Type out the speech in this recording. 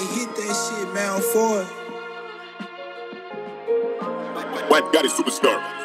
ain't hit that shit, man, I'm for it. White got it, superstar.